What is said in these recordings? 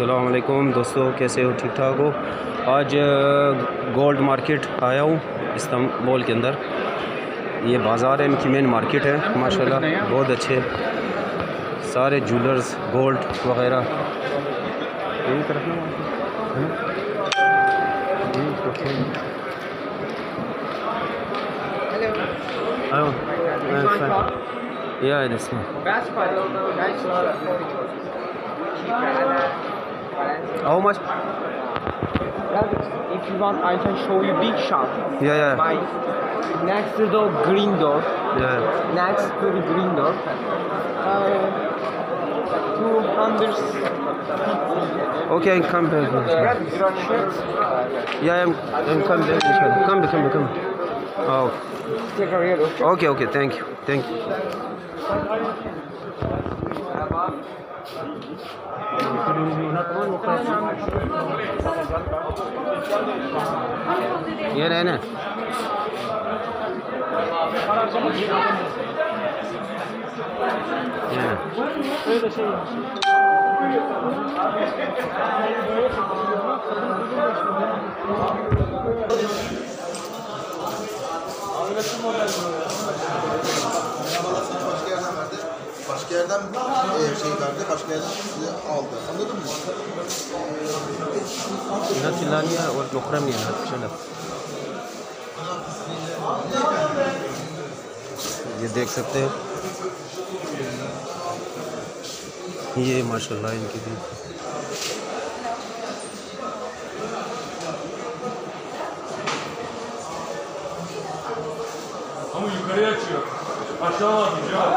السلام علیکم دوستو، کیسے ہو؟ ٹھیک ٹھاک ہو؟ آج گولڈ مارکیٹ آیا ہوں استنبول کے اندر. یہ بازار ہے، ان کی مین مارکیٹ ہے. ماشاءاللہ بہت اچھے سارے جولرز گولڈ وغیرہ. How much? If you want, I can show you big shop. Yeah. By next to the green door. Yeah. Next to the green door. 200. Okay, I come back. Yeah, I'm come back. Come. Oh. Take a real. Okay. Thank you. یہ رہنا başka yerden şey verdi, başka yerden size aldı. Anladın mı? Natilania ve Lokramia arkadaşlar. ये देख सकते हो, ये माशाल्लाह इनकी भी हम yukarıya çıkıyor. Aşağı atacağız.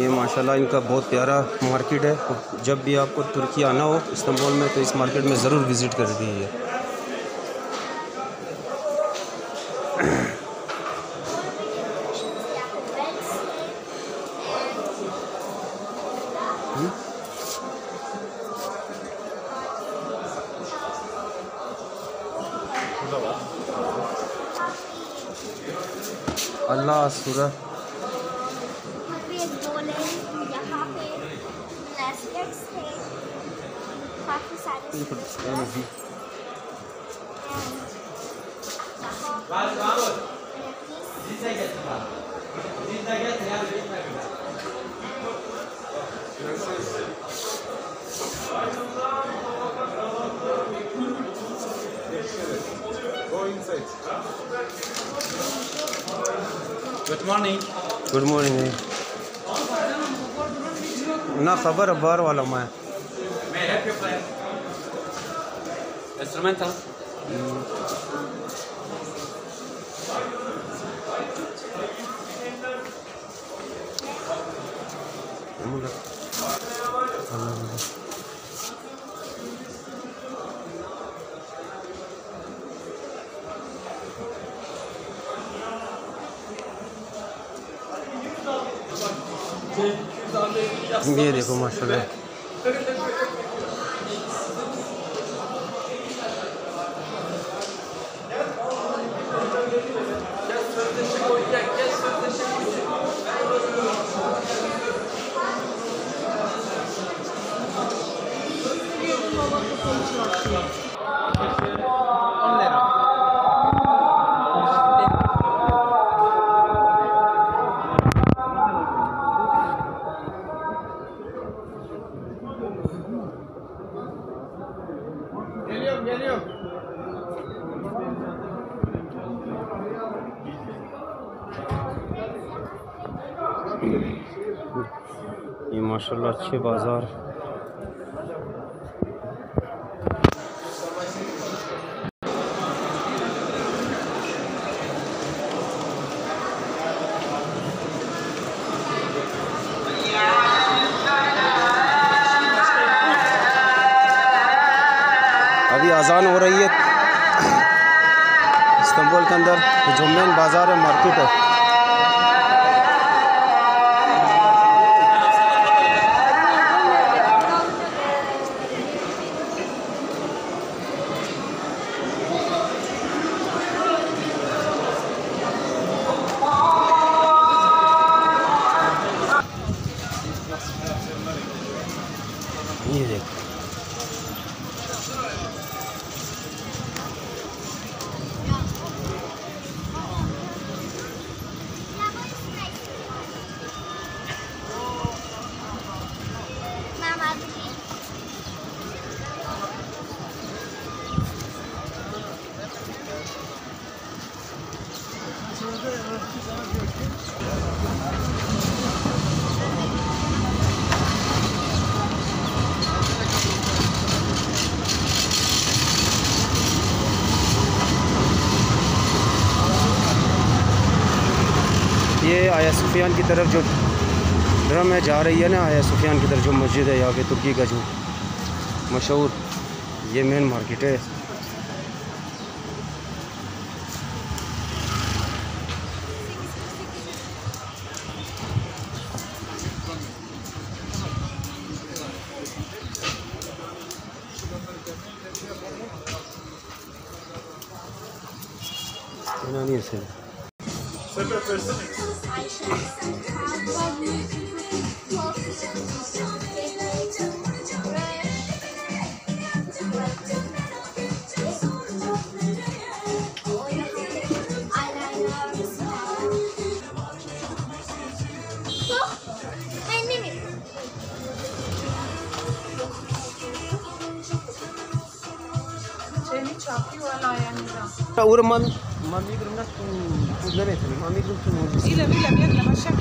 یہ ماشاءاللہ ان کا بہت پیارا مارکیٹ ہے. جب بھی آپ کو ترکی آنا ہو استنبول میں تو اس مارکیٹ میں ضرور وزٹ کر دیجیے. اللہ سورہ Good morning. Na khabar abar wala ma instrumental. یہ دیکھو ماشاءاللہ Geliyorum. یہ ماشاءاللہ اچھے بازار. ابھی اذان ہو رہی ہے. استنبول کے اندر جمعین بازار ہے, مارکیٹ ہے. یہ دیکھ یہ آیا سفیان کی طرف جو ڈرم ہے جا رہی ہے نا, آیا سفیان کی طرف جو مسجد ہے یہاں پہ ترکی کا جو مشہور, یہ مین مارکیٹ ہے. Urman mami durumda bunları ettim. Mami durumda. İle başakla başlıyor.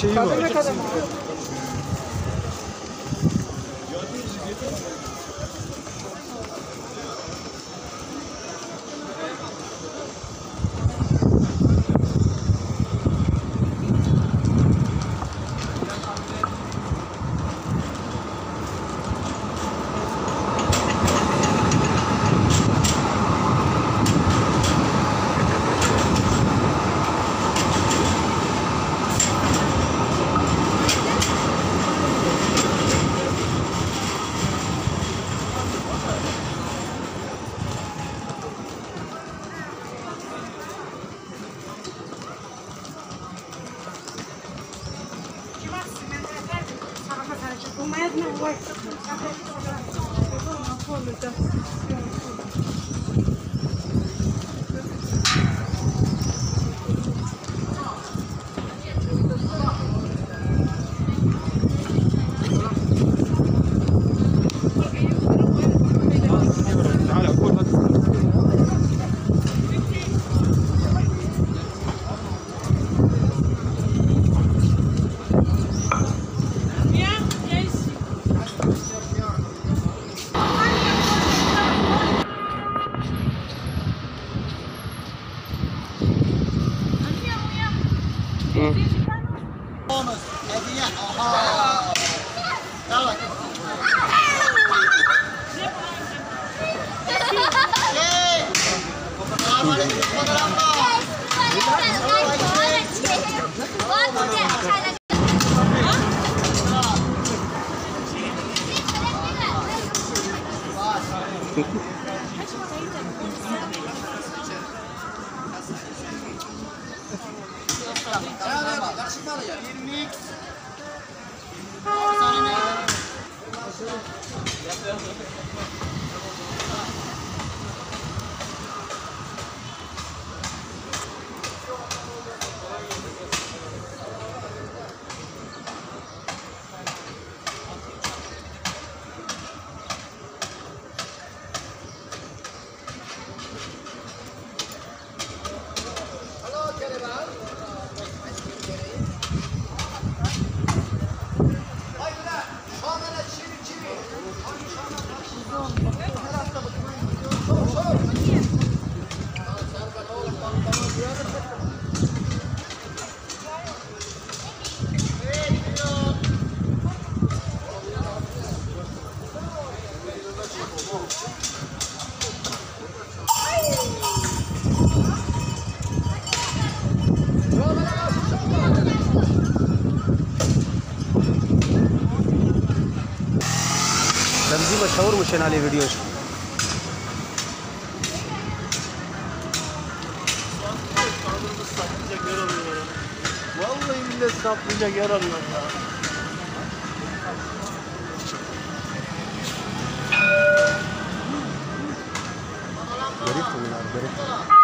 Şeyi var. Shower machine علی video saplayacak yer arıyor. Vallahi millet saplayacak yer arıyor ya. Garip bunlar, garip.